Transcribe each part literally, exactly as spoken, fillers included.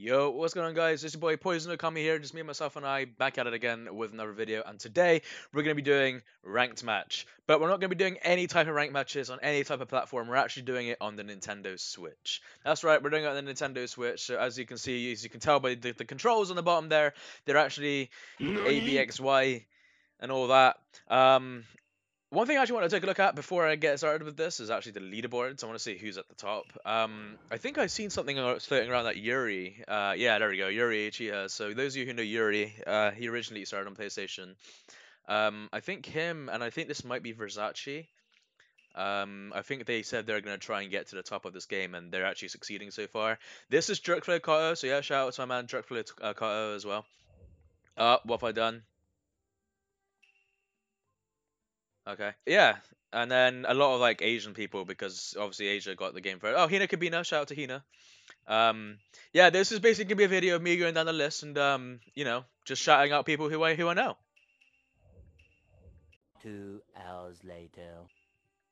Yo, what's going on guys, it's your boy Poison Okami here, just me, myself and I, back at it again with another video, and today we're going to be doing ranked match. But we're not going to be doing any type of ranked matches on any type of platform, we're actually doing it on the Nintendo Switch. That's right, we're doing it on the Nintendo Switch, so as you can see, as you can tell by the, the controls on the bottom there, they're actually A, B, X, Y, and all that. Um... One thing I actually want to take a look at before I get started with this is actually the leaderboards. I want to see who's at the top. Um, I think I've seen something floating around that Yuri. Uh, yeah, there we go, Yuri Chia. So those of you who know Yuri, uh, he originally started on PlayStation. Um, I think him, and I think this might be Versace. Um, I think they said they're going to try and get to the top of this game, and they're actually succeeding so far. This is Drukflow Kato, so yeah, shout out to my man Drukflow uh, Kato as well. Uh, what have I done? Okay, yeah, and then a lot of like Asian people because obviously Asia got the game first. Oh, Hina Kabina, shout out to Hina. Um, yeah, this is basically gonna be a video of me going down the list and um, you know, just shouting out people who I who I know. Two hours later.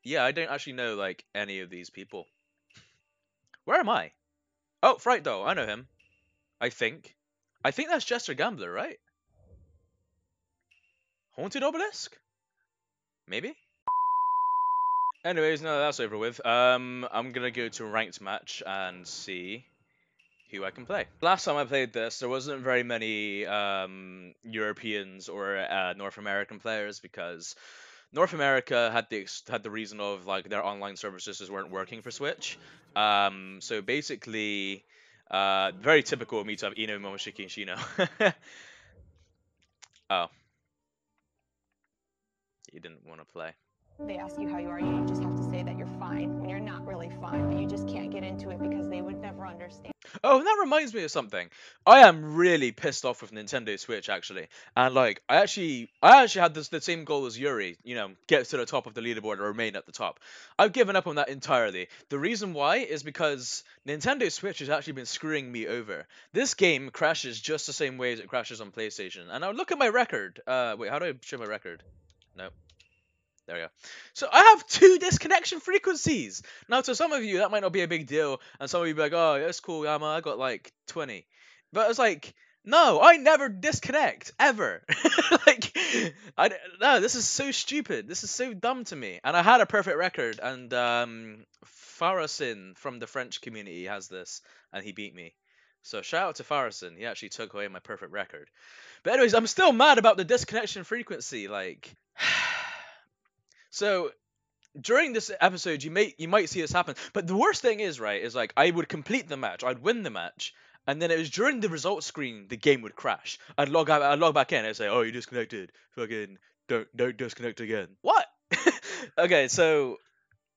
Yeah, I don't actually know like any of these people. Where am I? Oh, Fright Doll, I know him. I think. I think that's Jester Gambler, right? Haunted Obelisk? Maybe? Anyways, now that that's over with, um, I'm going to go to ranked match and see who I can play. Last time I played this, there wasn't very many um, Europeans or uh, North American players because North America had the had the reason of like their online services just weren't working for Switch. Um, so basically, uh, very typical of me to have Ino, Momoshiki, and Shino. Oh. You didn't want to play. They ask you how you are, you just have to say that you're fine when you're not really fine, but you just can't get into it because they would never understand. Oh, that reminds me of something. I am really pissed off with Nintendo Switch actually, and like I actually, I actually had this, the same goal as Yuri. You know, get to the top of the leaderboard or remain at the top. I've given up on that entirely. The reason why is because Nintendo Switch has actually been screwing me over. This game crashes just the same way as it crashes on PlayStation, and I look at my record. Uh, wait, how do I show my record? Nope. There we go. So I have two disconnection frequencies. Now to some of you that might not be a big deal, and some of you be like, oh, that's cool, Yama, I got like twenty. But it's like, no, I never disconnect ever. Like, I no, this is so stupid. This is so dumb to me. And I had a perfect record, and um, Farrison from the French community has this, and he beat me. So shout out to Farrison, he actually took away my perfect record. But anyways, I'm still mad about the disconnection frequency, like... So, during this episode, you may you might see this happen. But the worst thing is, right, is like, I would complete the match, I'd win the match, and then it was during the results screen, the game would crash. I'd log out, I'd log back in, I'd say, oh, you disconnected, fucking, don't, don't disconnect again. What? Okay, so,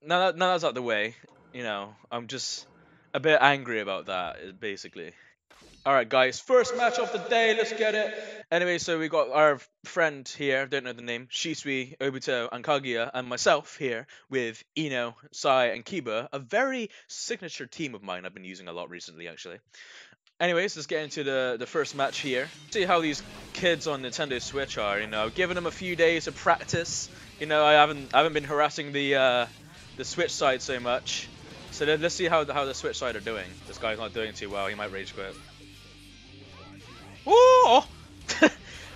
now, that, now that's out the way, you know, I'm just... a bit angry about that, basically. Alright guys, first match of the day, let's get it! Anyway, so we got our friend here, don't know the name, Shisui, Obito, and Kaguya, and myself here with Ino, Sai, and Kiba, a very signature team of mine I've been using a lot recently, actually. Anyways, let's get into the, the first match here. See how these kids on Nintendo Switch are, you know, I've given them a few days of practice. You know, I haven't, I haven't been harassing the, uh, the Switch side so much. So let's see how the, how the Switch side are doing. This guy's not doing too well. He might rage quit. Oh!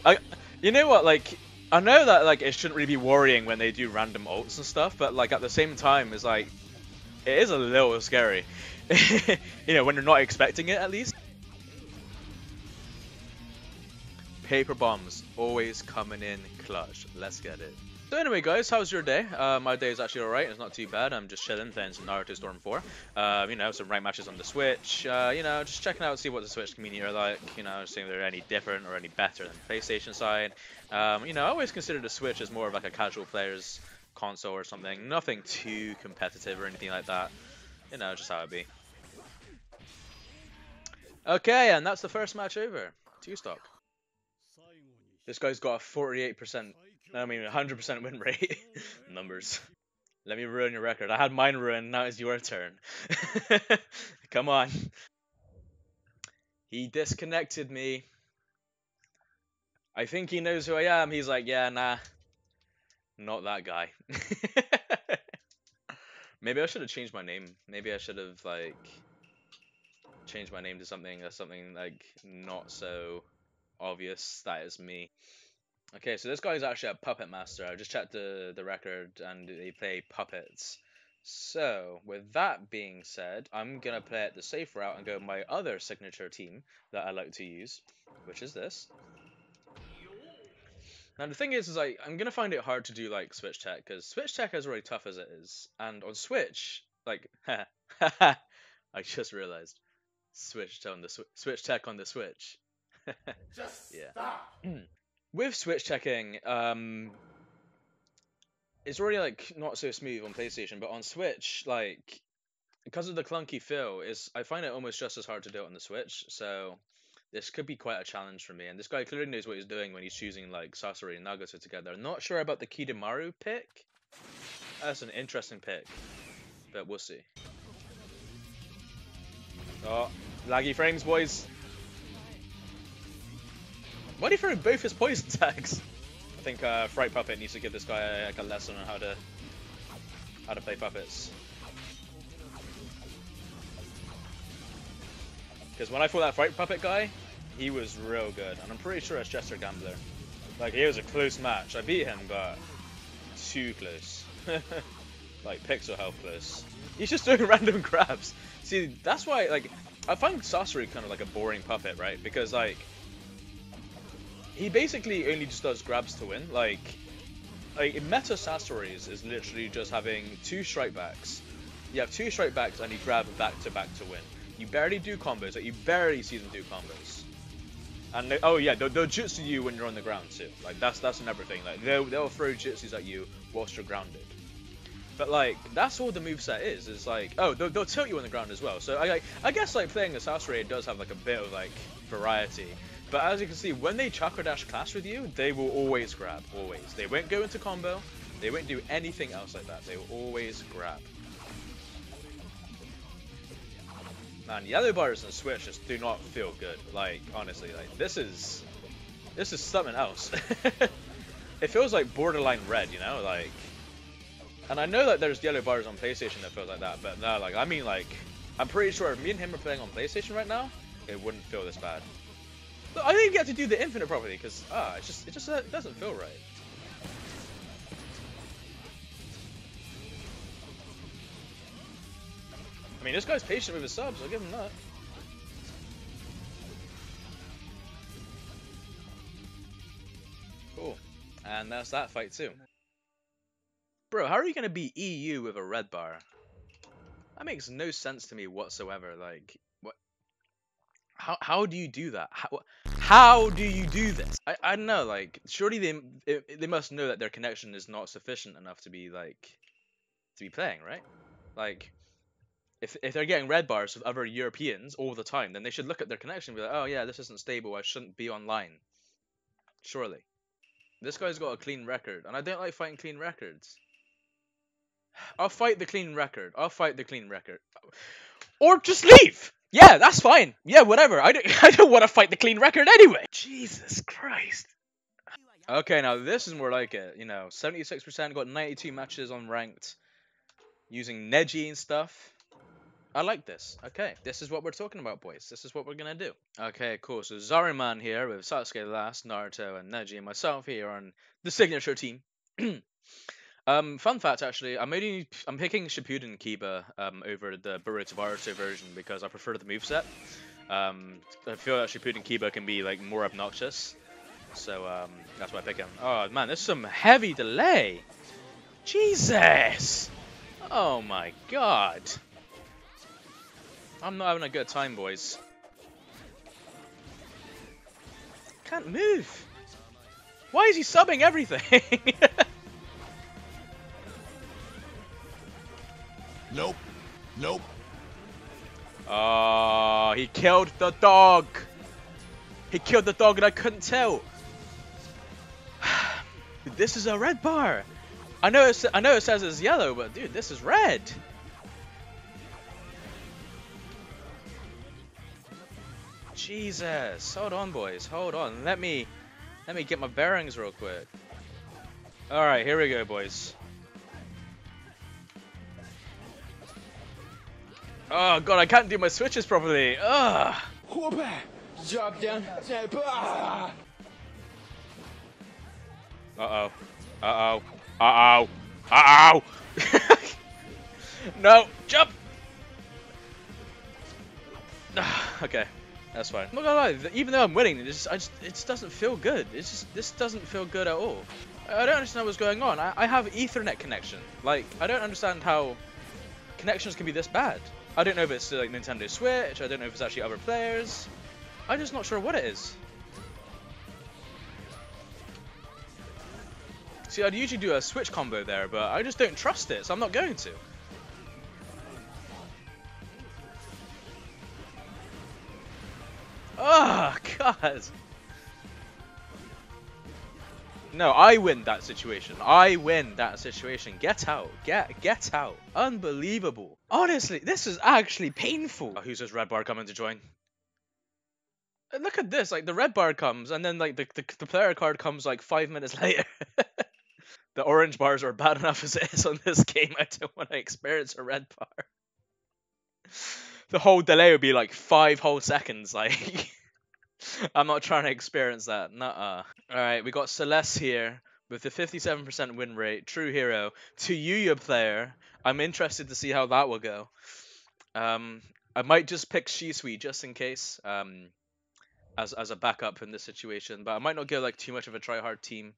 I, you know what? Like, I know that like it shouldn't really be worrying when they do random ults and stuff, but like at the same time, it's like it is a little scary. You know, when you're not expecting it, at least. Paper bombs always coming in clutch. Let's get it. So anyway guys, how's your day? Uh, my day is actually alright, it's not too bad, I'm just chilling, playing some Naruto Storm four. Uh, you know, some ranked matches on the Switch, uh, you know, just checking out, see what the Switch community are like, you know, seeing if they're any different or any better than the PlayStation side. Um, you know, I always consider the Switch as more of like a casual player's console or something, nothing too competitive or anything like that, you know, just how it be. Okay, and that's the first match over, two stock. This guy's got a forty-eight percent. I mean, one hundred percent win rate. Numbers. Let me ruin your record. I had mine ruined, now it's your turn. Come on. He disconnected me. I think he knows who I am. He's like, yeah, nah. Not that guy. Maybe I should have changed my name. Maybe I should have, like... change my name to something that's something like not so obvious that is me. Okay, so this guy is actually a puppet master. I just checked the, the record and they play puppets. So, with that being said, I'm going to play it the safe route and go my other signature team that I like to use, which is this. Now, the thing is, is like, I'm going to find it hard to do, like, Switch Tech, because Switch Tech is already tough as it is. And on Switch, like, I just realized, Switch on the sw Switch Tech on the Switch. Just yeah. Stop! With Switch Teching, um... it's already, like, not so smooth on PlayStation, but on Switch, like, because of the clunky feel, is I find it almost just as hard to do it on the Switch, so this could be quite a challenge for me. And this guy clearly knows what he's doing when he's choosing, like, Sasori and Nagato together. I'm not sure about the Kidamaru pick. That's an interesting pick, but we'll see. Oh, laggy frames, boys. Why did he throw both his poison tags? I think uh, Fright Puppet needs to give this guy a, like, a lesson on how to how to play puppets. Because when I fought that Fright Puppet guy, he was real good, and I'm pretty sure it's Jester Gambler. Like, it was a close match. I beat him, but too close. Like pixel health close. He's just doing random grabs. See, that's why like I find Sasori kind of like a boring puppet, right? Because like. He basically only just does grabs to win. Like, like meta Sasori's is literally just having two strike backs. You have two strike backs and you grab back to back to win. You barely do combos. Like, you barely see them do combos. And they, oh yeah, they'll, they'll jutsu you when you're on the ground too. Like that's that's another thing. Like they'll they'll throw jutsus at you whilst you're grounded. But like that's all the moveset is. Is like oh they'll, they'll tilt you on the ground as well. So I like, I guess like playing a Sasori does have like a bit of like variety. But as you can see, when they chakra dash clash with you, they will always grab, always. They won't go into combo, they won't do anything else like that, they will always grab. Man, yellow bars and Switch just do not feel good, like, honestly, like, this is, this is something else. It feels like borderline red, you know, like, and I know that there's yellow bars on PlayStation that feels like that, but no, like, I mean, like, I'm pretty sure if me and him are playing on PlayStation right now, it wouldn't feel this bad. I didn't get to do the infinite properly because ah, it's just it just uh, it doesn't feel right. I mean, this guy's patient with his subs. I'll give him that. Cool, and that's that fight too. Bro, how are you gonna beat E U with a red bar? That makes no sense to me whatsoever. Like. How, how do you do that? How, how do you do this? I, I don't know, like, surely they it, they must know that their connection is not sufficient enough to be, like, to be playing, right? Like, if, if they're getting red bars with other Europeans all the time, then they should look at their connection and be like, oh yeah, this isn't stable, I shouldn't be online. Surely. This guy's got a clean record, and I don't like fighting clean records. I'll fight the clean record. I'll fight the clean record. Or just leave! Yeah, that's fine. Yeah, whatever. I don't, I don't want to fight the clean record anyway. Jesus Christ. Okay, now this is more like it. You know, seventy-six percent, got ninety-two matches on ranked using Neji and stuff. I like this. Okay, this is what we're talking about, boys. This is what we're going to do. Okay, cool. So Zaruman here with Sasuke last, Naruto and Neji and myself here on the signature team. Um, fun fact, actually, I'm only I'm picking Shippuden Kiba um, over the Boruto Naruto version because I prefer the moveset. Um, I feel that Shippuden Kiba can be like more obnoxious, so um, that's why I pick him. Oh man, there's some heavy delay. Jesus! Oh my God! I'm not having a good time, boys. Can't move. Why is he subbing everything? Nope. Nope. Oh, he killed the dog. He killed the dog and I couldn't tell. This is a red bar. I know, it's, I know it says it's yellow, but dude, this is red. Jesus. Hold on, boys. Hold on. Let me, let me get my bearings real quick. All right, here we go, boys. Oh god, I can't do my switches properly. Ugh. Drop down. Uh oh. Uh oh. Uh oh. Uh oh. No, jump. Okay, that's fine. I'm not gonna lie, even though I'm winning, it just, I just, it just doesn't feel good. It's just, this doesn't feel good at all. I don't understand what's going on. I, I have Ethernet connection. Like, I don't understand how connections can be this bad. I don't know if it's like Nintendo Switch. I don't know if it's actually other players. I'm just not sure what it is. See, I'd usually do a Switch combo there, but I just don't trust it, so I'm not going to. Oh, God. No, I win that situation. I win that situation. Get out. Get get out. Unbelievable. Honestly, this is actually painful. Oh, who's this red bar coming to join? And look at this. Like, the red bar comes, and then, like, the, the, the player card comes, like, five minutes later. The orange bars are bad enough as it is on this game. I don't want to experience a red bar. The whole delay would be, like, five whole seconds, like... I'm not trying to experience that. Nuh-uh. Alright, we got Celeste here with the fifty-seven percent win rate. True hero. To Yuya player. I'm interested to see how that will go. Um, I might just pick Shisui just in case. Um, as, as a backup in this situation. But I might not go like too much of a try-hard team.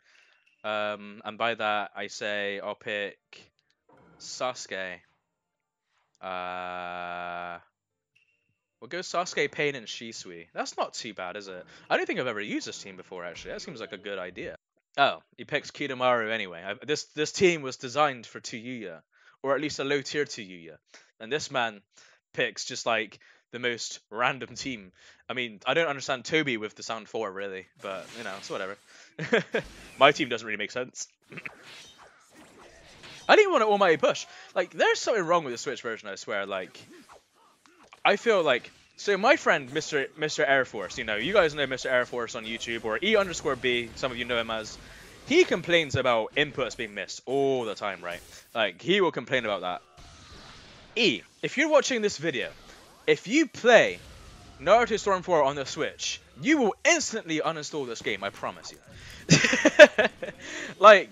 Um, and by that, I say I'll pick Sasuke. Uh... We'll go Sasuke, Pain, and Shisui. That's not too bad, is it? I don't think I've ever used this team before, actually. That seems like a good idea. Oh, he picks Kidamaru anyway. I, this this team was designed for Tsuyu, or at least a low-tier Tsuyu. And this man picks just, like, the most random team. I mean, I don't understand Toby with the Sound four, really. But, you know, it's whatever. My team doesn't really make sense. I didn't want an almighty push. Like, there's something wrong with the Switch version, I swear. Like... I feel like, so my friend, Mister Mister Air Force, you know, you guys know Mister Air Force on YouTube, or E underscore B, some of you know him as, he complains about inputs being missed all the time, right? Like, he will complain about that. E, if you're watching this video, if you play Naruto Storm four on the Switch, you will instantly uninstall this game, I promise you. Like...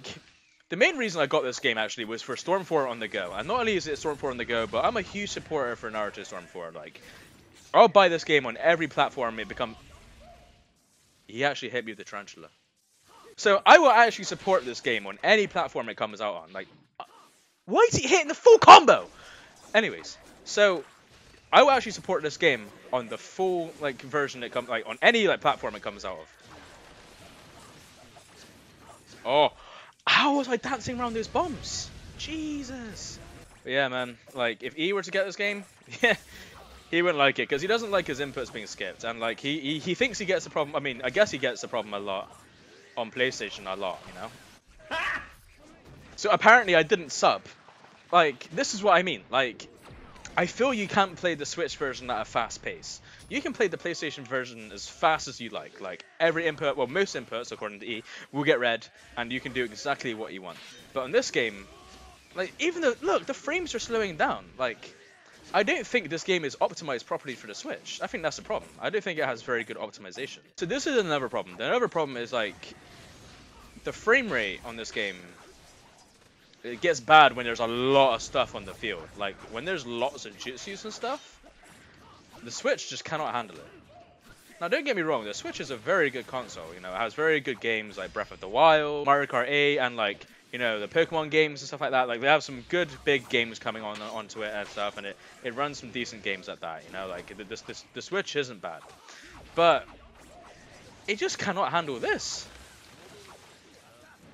The main reason I got this game, actually, was for Storm four on the go. And not only is it Storm four on the go, but I'm a huge supporter for Naruto Storm four. Like, I'll buy this game on every platform it become... He actually hit me with the tarantula. So, I will actually support this game on any platform it comes out on. Like, why is he hitting the full combo? Anyways, so... I will actually support this game on the full, like, version it comes... Like, on any, like, platform it comes out of. Oh... How was I dancing around those bombs? Jesus. But yeah, man. Like, if E were to get this game, yeah, he wouldn't like it. Because he doesn't like his inputs being skipped. And, like, he, he, he thinks he gets the problem. I mean, I guess he gets the problem a lot. On PlayStation a lot, you know? So, apparently, I didn't sub. Like, this is what I mean. Like, I feel you can't play the Switch version at a fast pace. You can play the PlayStation version as fast as you like. Like, every input, well, most inputs, according to E, will get read, and you can do exactly what you want. But on this game, like, even though, look, the frames are slowing down. Like, I don't think this game is optimized properly for the Switch. I think that's the problem. I don't think it has very good optimization. So this is another problem. Another problem is, like, the frame rate on this game... It gets bad when there's a lot of stuff on the field. Like, when there's lots of jutsus and stuff, the Switch just cannot handle it. Now, don't get me wrong, the Switch is a very good console. You know, it has very good games like Breath of the Wild, Mario Kart eight, and, like, you know, the Pokemon games and stuff like that. Like, they have some good big games coming on onto it and stuff, and it, it runs some decent games at that. You know, like, the, the, the Switch isn't bad. But it just cannot handle this.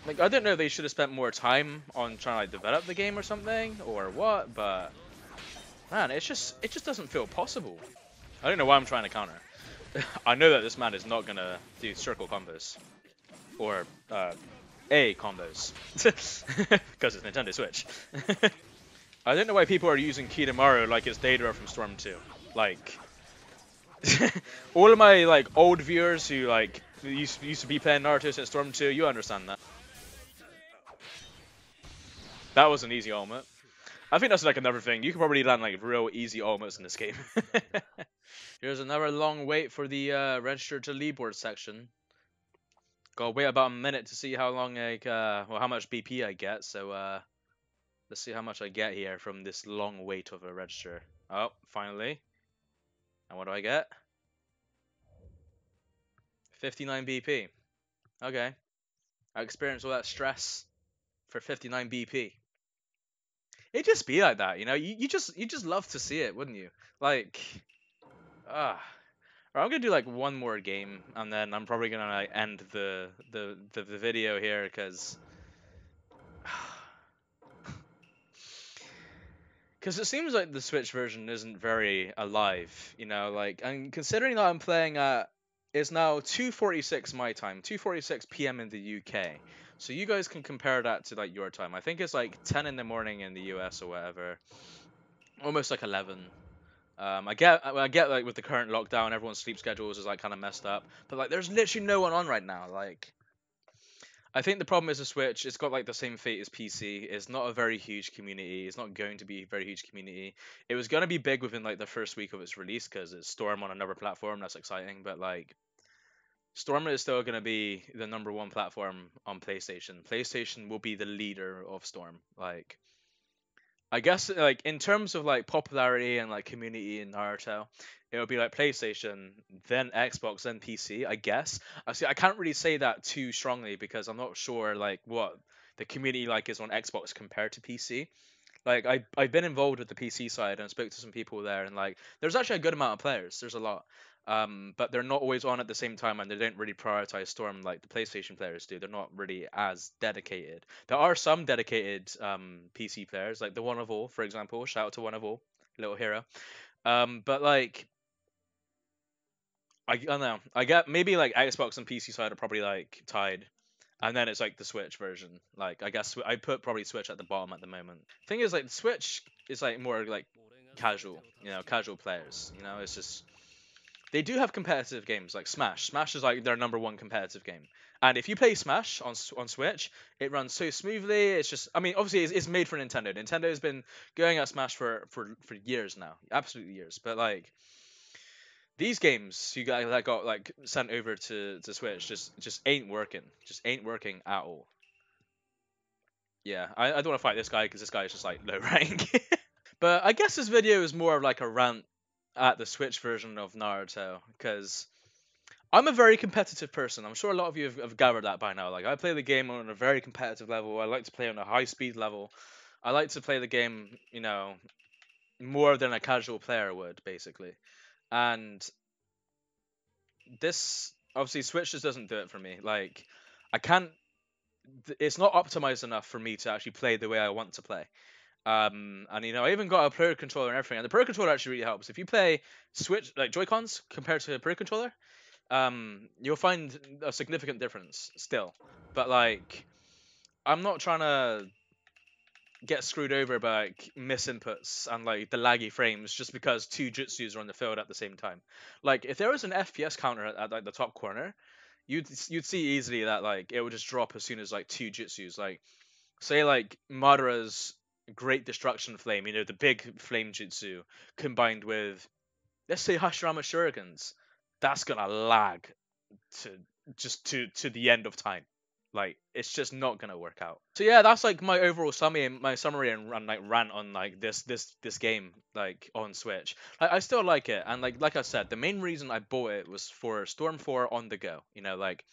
Like, I don't know if they should have spent more time on trying to, like, develop the game or something, or what, but... Man, it's just, it just doesn't feel possible. I don't know why I'm trying to counter. I know that this man is not gonna do circle combos. Or, uh, A combos. Because it's Nintendo Switch. I don't know why people are using Kidamaru like it's Deidara from Storm two. Like... All of my, like, old viewers who, like, used, used to be playing Naruto since Storm two, you understand that. That was an easy ultimate. I think that's like another thing. You can probably land like real easy almost in this game. Here's another long wait for the uh, register to leeward section. Gotta wait about a minute to see how long, like, uh, well, how much B P I get. So uh, let's see how much I get here from this long wait of a register. Oh, finally. And what do I get? fifty-nine B P. Okay. I experienced all that stress for fifty-nine B P. It'd just be like that, you know? You, you just you just love to see it, wouldn't you? Like, ah. Uh, I'm gonna do like one more game, and then I'm probably gonna like, end the, the the the video here because because it seems like the Switch version isn't very alive, you know. Like, and considering that I'm playing at it's now two forty-six my time, two forty-six p m in the U K, so you guys can compare that to like your time. I think it's like ten in the morning in the U S or whatever, almost like eleven. Um, I get, I get like with the current lockdown, everyone's sleep schedules is like kind of messed up. But like, there's literally no one on right now. Like, I think the problem is the Switch. It's got like the same fate as P C. It's not a very huge community. It's not going to be a very huge community. It was gonna be big within like the first week of its release because it's Storm on another platform. That's exciting. But like, Storm is still gonna be the number one platform on PlayStation. PlayStation will be the leader of Storm. Like. I guess, like, in terms of, like, popularity and, like, community in Naruto, it would be, like, PlayStation, then Xbox, then P C, I guess. I see, I can't really say that too strongly because I'm not sure, like, what the community, like, is on Xbox compared to P C. Like, I, I've been involved with the P C side and spoke to some people there, and, like, there's actually a good amount of players. There's a lot. Um, but they're not always on at the same time, and they don't really prioritize Storm like the PlayStation players do. They're not really as dedicated. There are some dedicated um, P C players, like the One of All, for example. Shout out to One of All, little hero. Um, but like, I, I don't know. I get maybe like Xbox and P C side are probably like tied, and then it's like the Switch version. Like I guess I put probably Switch at the bottom at the moment. Thing is, like Switch is like more like casual, you know, casual players. You know, it's just. They do have competitive games like Smash. Smash is like their number one competitive game. And if you play Smash on on Switch, it runs so smoothly. It's just, I mean, obviously it's, it's made for Nintendo. Nintendo has been going at Smash for, for, for years now, absolutely years. But like these games you guys that got like sent over to, to Switch just just ain't working, just ain't working at all. Yeah, I, I don't want to fight this guy because this guy is just like low rank. But I guess this video is more of like a rant at the Switch version of Naruto, because I'm a very competitive person. I'm sure a lot of you have, have gathered that by now. Like, I play the game on a very competitive level. I like to play on a high speed level. I like to play the game, you know, more than a casual player would, basically. And this, obviously, Switch just doesn't do it for me. Like, I can't, it's not optimized enough for me to actually play the way I want to play. Um, and you know, I even got a Pro Controller and everything, and the Pro Controller actually really helps. If you play Switch, like Joy-Cons compared to a Pro Controller, um, you'll find a significant difference still. But like, I'm not trying to get screwed over by like misinputs and like the laggy frames just because two jutsus are on the field at the same time. Like, if there was an F P S counter at, at like the top corner, you'd you'd see easily that like it would just drop as soon as like two jutsus. Like, say like Madara's Great Destruction Flame, you know, the big flame jutsu combined with, let's say, Hashirama Shurikens, that's gonna lag to just to to the end of time. Like, it's just not gonna work out. So yeah, that's like my overall summary, my summary and, and like rant on like this this this game like on Switch. Like, I still like it, and like like I said, the main reason I bought it was for Storm four on the go. You know, like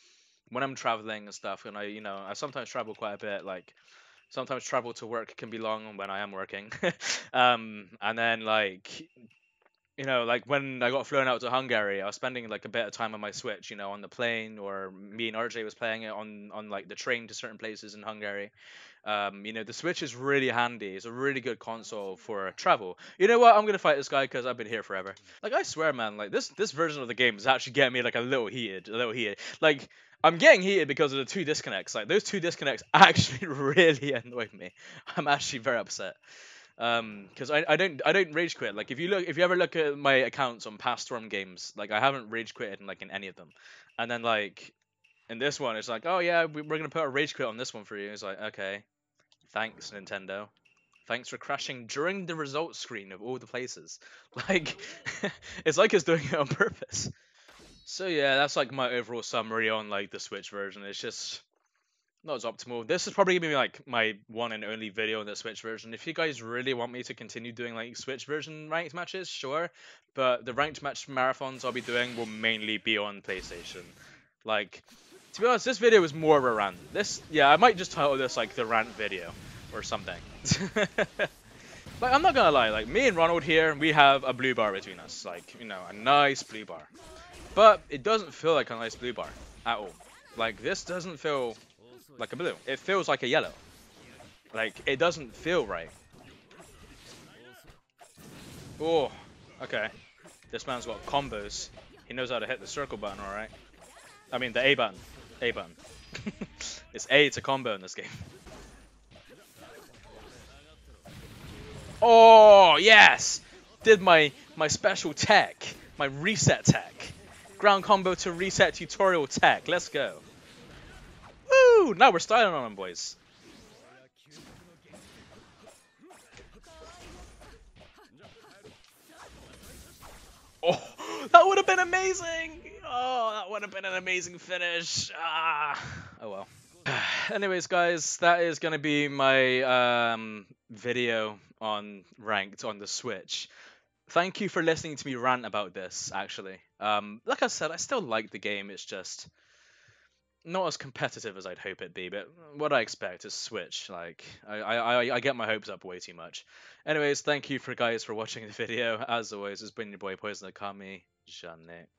when I'm traveling and stuff, and I you know I sometimes travel quite a bit, like. Sometimes travel to work can be long when I am working. um, and then, like, you know, like when I got flown out to Hungary, I was spending, like, a bit of time on my Switch, you know, on the plane, or me and R J was playing it on, on like, the train to certain places in Hungary. Um, you know, the Switch is really handy. It's a really good console for travel. You know what? I'm going to fight this guy because I've been here forever. Like, I swear, man, like, this, this version of the game is actually getting me, like, a little heated, a little heated. Like... I'm getting heated because of the two disconnects. Like, those two disconnects actually really annoyed me. I'm actually very upset. Um, because I, I don't I don't rage quit. Like, if you look if you ever look at my accounts on past Storm games, like I haven't rage quitted in like in any of them. And then like in this one, it's like, oh yeah, we're gonna put a rage quit on this one for you. It's like, okay, thanks Nintendo, Thanks for crashing during the results screen of all the places. Like, it's like it's doing it on purpose. So yeah, that's like my overall summary on like the Switch version. It's just not as optimal. This is probably gonna be like my one and only video on the Switch version. If you guys really want me to continue doing like Switch version ranked matches, sure. But the ranked match marathons I'll be doing will mainly be on PlayStation. Like, to be honest, this video was more of a rant. This, yeah, I might just title this like the rant video or something. Like, I'm not gonna lie, like, me and Ronald here, we have a blue bar between us. Like, you know, a nice blue bar. But it doesn't feel like a nice blue bar at all. Like, this doesn't feel like a blue. It feels like a yellow. Like, it doesn't feel right. Oh, okay. This man's got combos. He knows how to hit the circle button, alright? I mean, the A button. A button. It's A to combo in this game. Oh, yes! Did my, my special tech. My reset tech. Ground combo to reset tutorial tech. Let's go. Woo! Now we're styling on them, boys. Oh, that would have been amazing! Oh, that would have been an amazing finish. Ah. Oh, well. Anyways, guys, that is going to be my um, video on ranked on the Switch. Thank you for listening to me rant about this, actually. Um, like I said, I still like the game. It's just not as competitive as I'd hope it'd be, but what I expect is Switch. Like, I, I, I get my hopes up way too much. Anyways, thank you for guys for watching the video. As always, it's been your boy Poison Okami. Jeanette.